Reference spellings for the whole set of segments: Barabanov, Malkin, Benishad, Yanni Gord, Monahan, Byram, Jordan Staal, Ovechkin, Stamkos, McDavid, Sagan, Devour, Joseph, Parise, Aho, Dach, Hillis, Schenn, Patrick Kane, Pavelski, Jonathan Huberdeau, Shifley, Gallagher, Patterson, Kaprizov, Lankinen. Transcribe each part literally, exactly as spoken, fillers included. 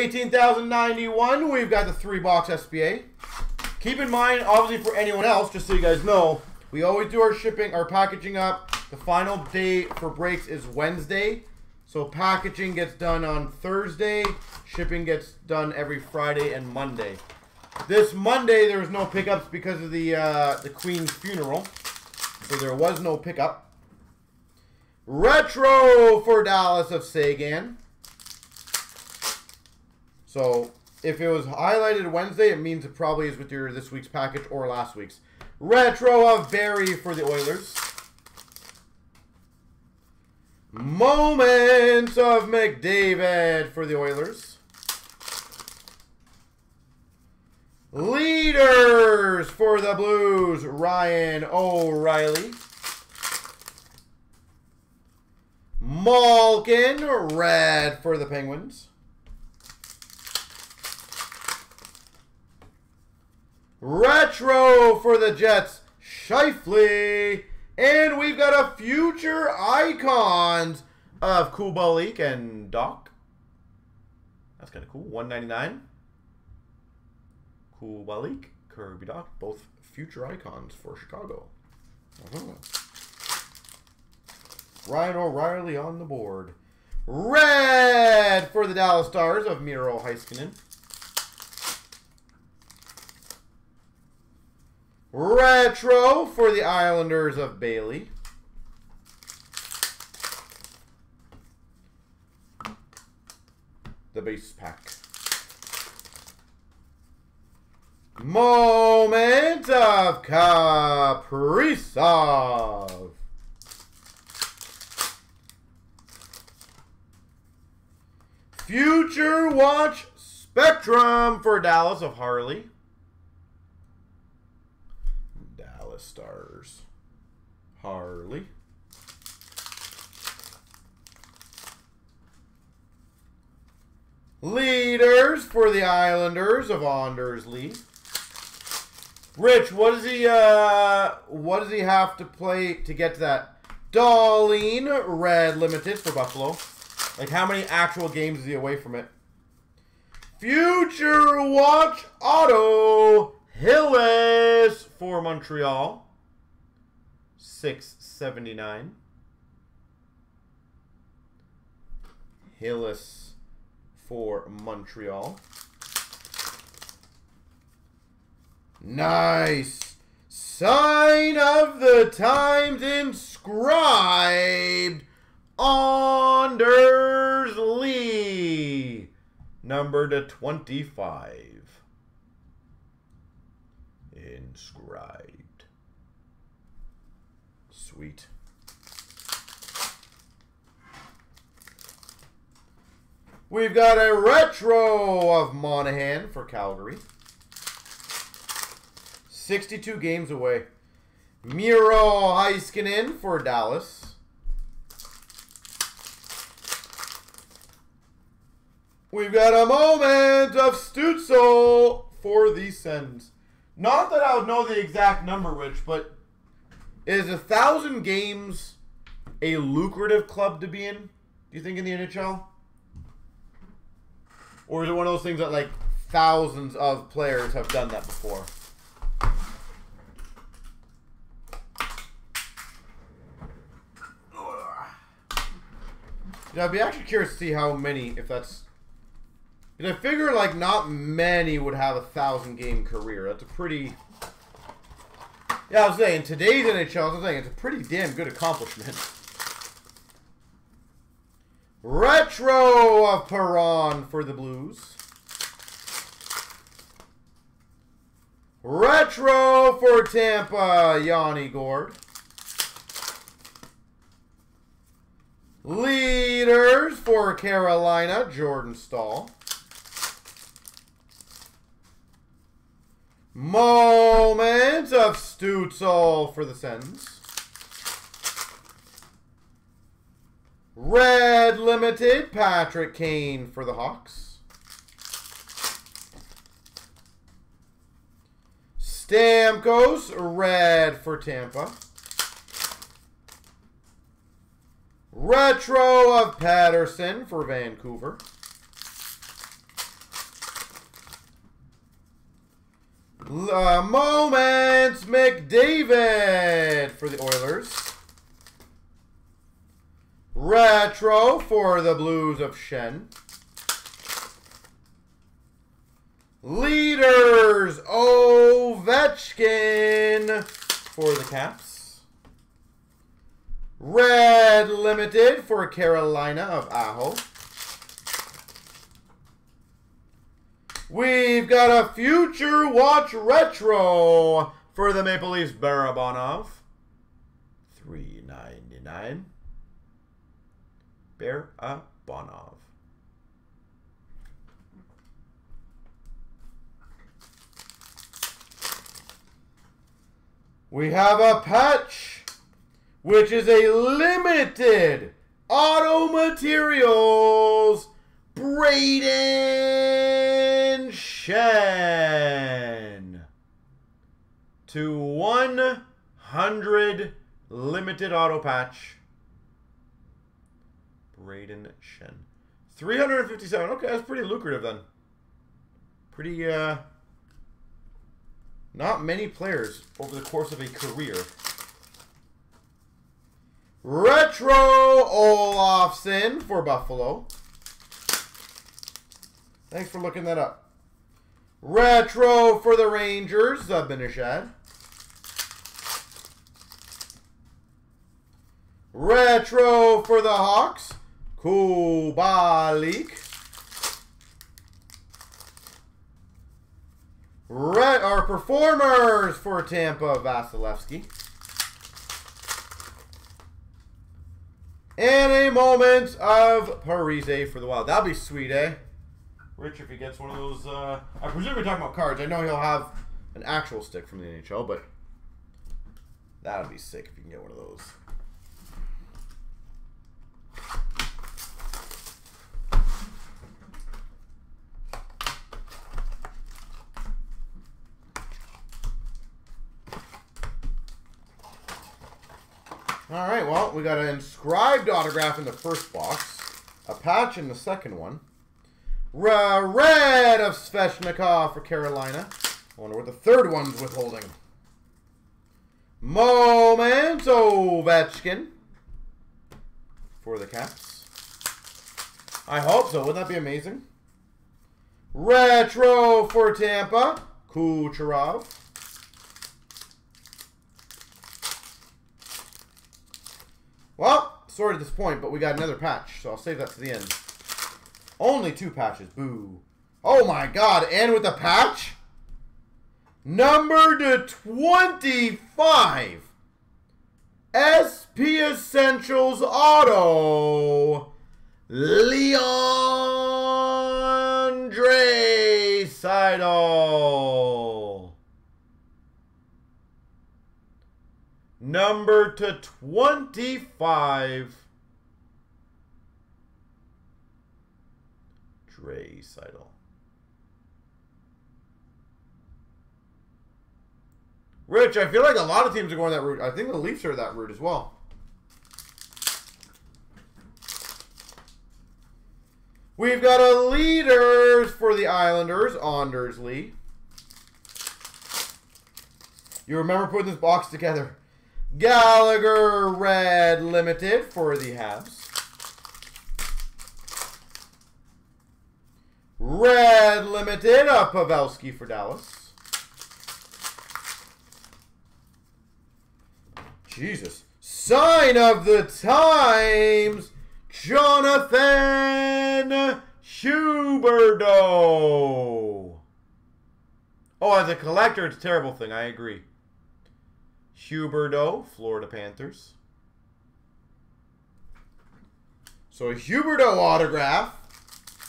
eighteen thousand ninety-one, we've got the three-box S B A. Keep in mind, obviously for anyone else, just so you guys know, we always do our shipping, our packaging up. The final day for breaks is Wednesday. So packaging gets done on Thursday. Shipping gets done every Friday and Monday. This Monday, there was no pickups because of the, uh, the Queen's funeral. So there was no pickup. Retro for Dallas of Sagan. So if it was highlighted Wednesday, it means it probably is with your this week's package or last week's. Retro of Barry for the Oilers. Moments of McDavid for the Oilers. Leaders for the Blues, Ryan O'Reilly. Malkin, red for the Penguins. Retro for the Jets, Shifley. And we've got a future icons of Kubalik and Dach. That's kind of cool. one ninety-nine. Kubalik, Kirby Dach, both future icons for Chicago. Uh-huh. Ryan O'Reilly on the board. Red for the Dallas Stars of Miro Heiskanen. Retro for the Islanders of Bailey. The base pack. Moment of Kaprizov. Future Watch Spectrum for Dallas of Harley. Stars. Harley. Leaders for the Islanders of Anders Lee. Rich, what does he uh what does he have to play to get to that? Darlene red limited for Buffalo. Like how many actual games is he away from it? Future Watch Auto Hillis for Montreal, six seventy-nine. Hillis for Montreal. Nice. Sign of the times inscribed, Anders Lee, number to twenty-five. Inscribed. Sweet. We've got a retro of Monahan for Calgary. sixty-two games away. Miro Heiskanen for Dallas. We've got a moment of Stützle for the Sens. Not that I would know the exact number, Rich, but is a thousand games a lucrative club to be in, do you think, in the N H L? Or is it one of those things that, like, thousands of players have done that before? Yeah, I'd be actually curious to see how many, if that's... I figure, like, not many would have a thousand-game career. That's a pretty... Yeah, I was saying, today's N H L, I was saying, it's a pretty damn good accomplishment. Retro of Perron for the Blues. Retro for Tampa, Yanni Gord. Leaders for Carolina, Jordan Staal. Moment of Stützle for the Sens. Red limited, Patrick Kane for the Hawks. Stamkos, red for Tampa. Retro of Patterson for Vancouver. Uh, moments, McDavid for the Oilers. Retro for the Blues of Schenn. Leaders, Ovechkin for the Caps. Red Limited for Carolina of Aho. We've got a Future Watch Retro for the Maple Leafs, Barabanov. three ninety-nine. Barabanov. We have a patch, which is a limited auto materials. Braden Schenn to one hundred limited auto patch. Braden Schenn, three hundred fifty-seven. Okay, that's pretty lucrative then. Pretty uh, not many players over the course of a career. Retro Olofsson for Buffalo. Thanks for looking that up. Retro for the Rangers, uh, Benishad. Retro for the Hawks, Kubalik. Ret our performers for Tampa, Vasilevskiy. And a moment of Parise for the Wild. That'll be sweet, eh? Rich, if he gets one of those, uh, I presume we're talking about cards. I know he'll have an actual stick from the N H L, but that would be sick if you can get one of those. All right, well, we got an inscribed autograph in the first box, a patch in the second one. Red of Sveshnikov for Carolina. I wonder what the third one's withholding. Moments, Ovechkin for the Caps. I hope so. Wouldn't that be amazing? Retro for Tampa, Kucherov. Well, sorry at this point, but we got another patch, so I'll save that to the end. Only two patches. Boo. Oh, my God. And with a patch? Number to twenty-five. S P Essentials Auto. Leon Draisaitl. Number to twenty-five. Draisaitl. Rich, I feel like a lot of teams are going that route. I think the Leafs are that route as well. We've got a leaders for the Islanders, Anders Lee. You remember putting this box together. Gallagher Red Limited for the Habs. Red Limited, uh, Pavelski for Dallas. Jesus. Sign of the Times, Jonathan Huberdeau. Oh, as a collector, it's a terrible thing. I agree. Huberdeau, Florida Panthers. So a Huberdeau autograph.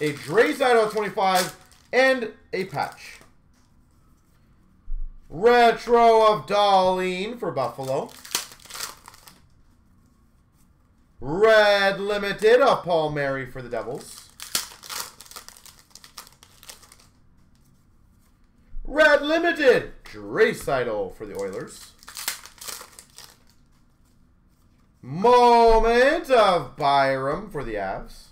A Draisaitl twenty-five, and a patch. Retro of Darlene for Buffalo. Red Limited of Palmieri for the Devils. Red Limited, Draisaitl for the Oilers. Moment of Byram for the Avs.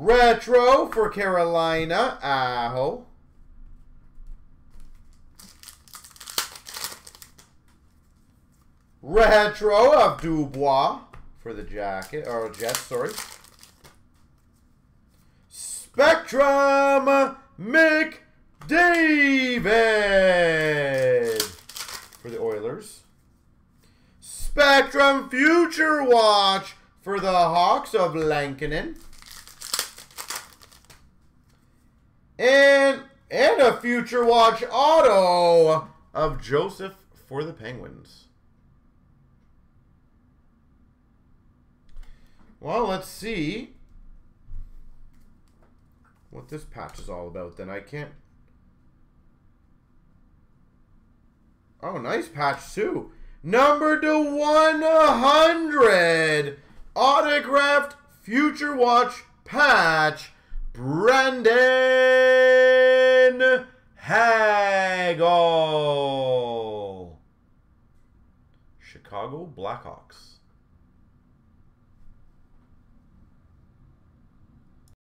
Retro for Carolina, Aho. Retro of Dubois for the jacket, or Jets, sorry. Spectrum McDavid for the Oilers. Spectrum Future Watch for the Hawks of Lankinen. And, and a Future Watch auto of Joseph for the Penguins. Well, let's see what this patch is all about then. I can't... Oh, nice patch too. Number to one hundred. Autographed Future Watch patch. Brendan Hagel. Chicago Blackhawks.